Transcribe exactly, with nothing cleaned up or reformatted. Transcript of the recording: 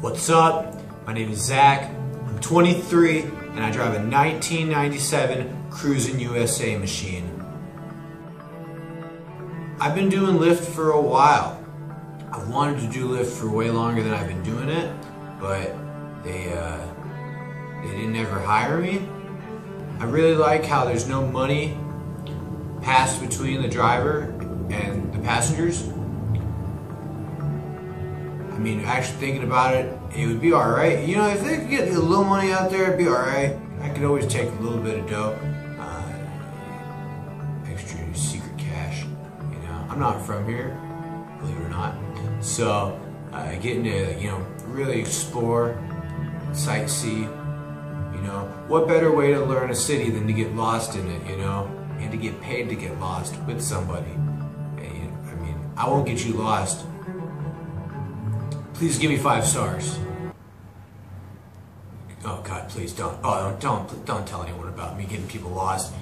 What's up? My name is Zach. I'm twenty-three and I drive a nineteen ninety-seven Cruisin' U S A machine. I've been doing Lyft for a while. I've wanted to do Lyft for way longer than I've been doing it, but they, uh, they didn't ever hire me. I really like how there's no money passed between the driver and the passengers. I mean, actually thinking about it, it would be all right. You know, if they could get a little money out there, it'd be all right. I could always take a little bit of dough, uh, extra secret cash, you know. I'm not from here, believe it or not. So uh, getting to, you know, really explore, sightsee, you know. What better way to learn a city than to get lost in it, you know, and to get paid to get lost with somebody. And, I mean, I won't get you lost. Please give me five stars. Oh God, please don't. Oh, don't, don't tell anyone about me getting people lost.